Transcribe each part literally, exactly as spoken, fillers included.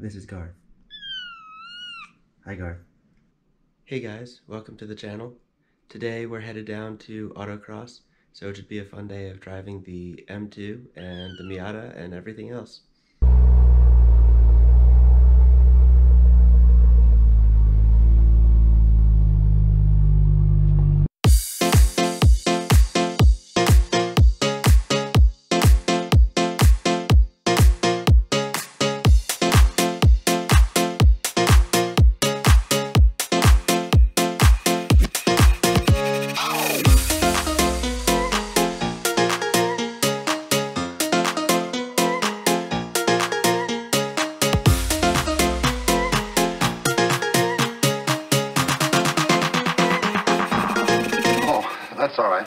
This is Garth. Hi, Garth. Hey guys, welcome to the channel. Today we're headed down to autocross, so it should be a fun day of driving the M two and the Miata and everything else. That's all right.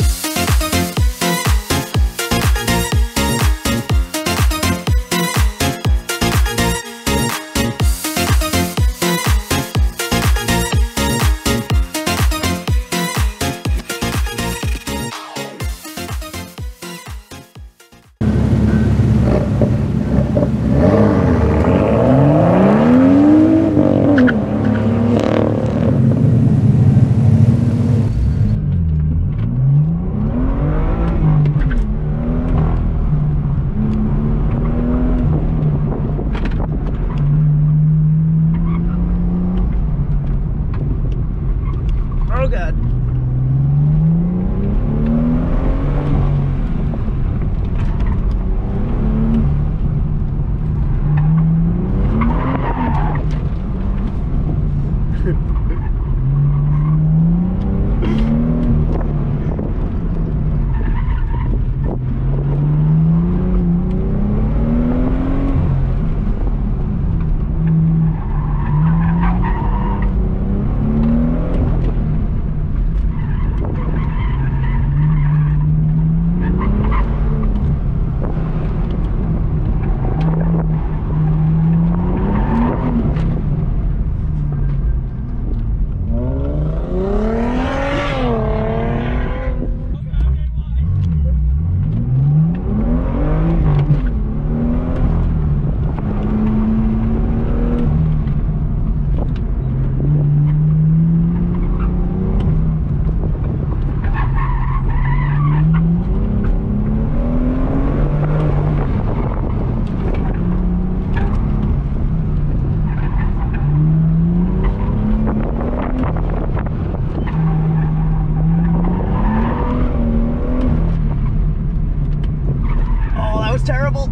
Terrible.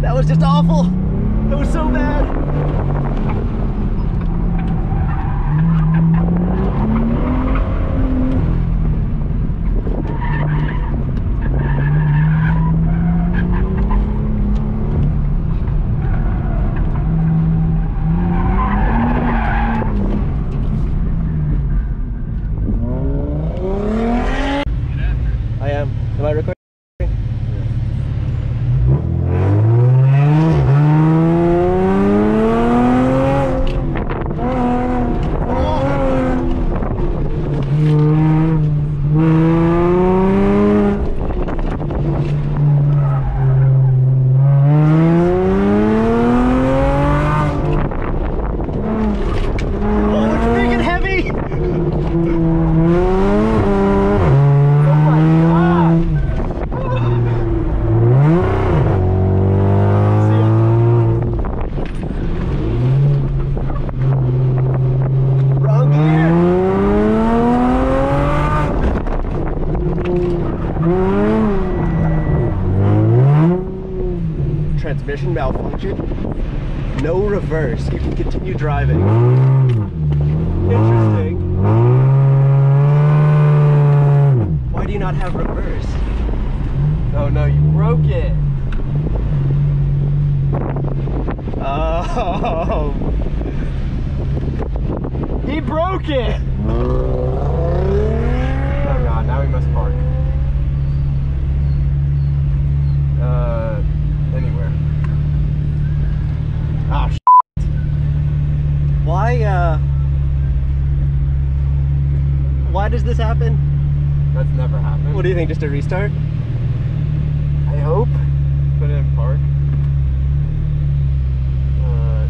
That was just awful. It was so bad. Transmission malfunction, no reverse, you can continue driving. Interesting. Why do you not have reverse? Oh no, you broke it. Oh. He broke it. Oh god, now we must park. Uh. Anywhere. Ah, shit. Why, uh... Why does this happen? That's never happened. What do you think, just a restart? I hope. Put it in park. Uh,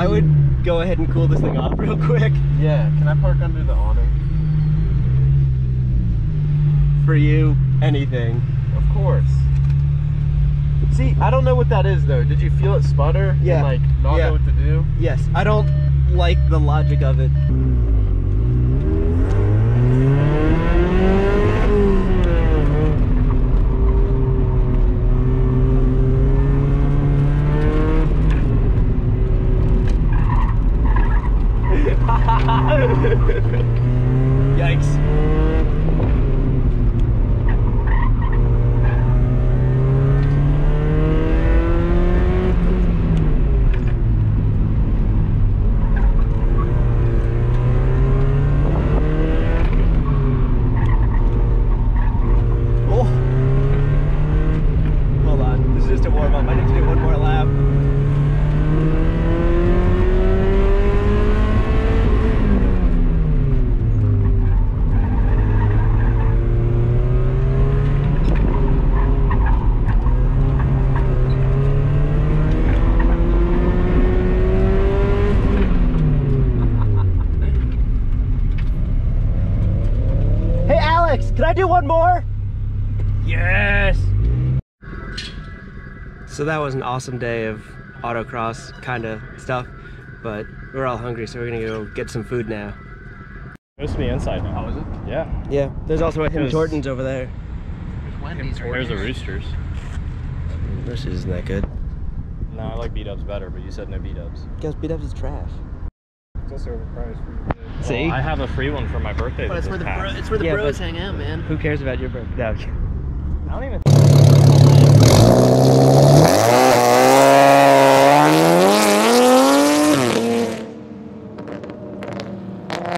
I would go ahead and cool this thing off real quick. Yeah, can I park under the awning? For you, anything. Of course. See, I don't know what that is though. Did you feel it sputter? Yeah. And like not yeah. know what to do? Yes, I don't like the logic of it. Can I do one more? Yes! So that was an awesome day of autocross kind of stuff, but we're all hungry, so we're gonna go get some food now. It was to the inside now. Oh, is it? Yeah. Yeah, there's also a Him Tortons over there. There's Wendy's. There's the Roosters. Roosters isn't that good. No, I like beat-ups better, but you said no beat-ups. Because beat-ups is trash. It's also overpriced for you. Well, see? I have a free one for my birthday. But it's where, the bro, it's where the yeah, bros hang out, man. Who cares about your birthday? No. I don't even.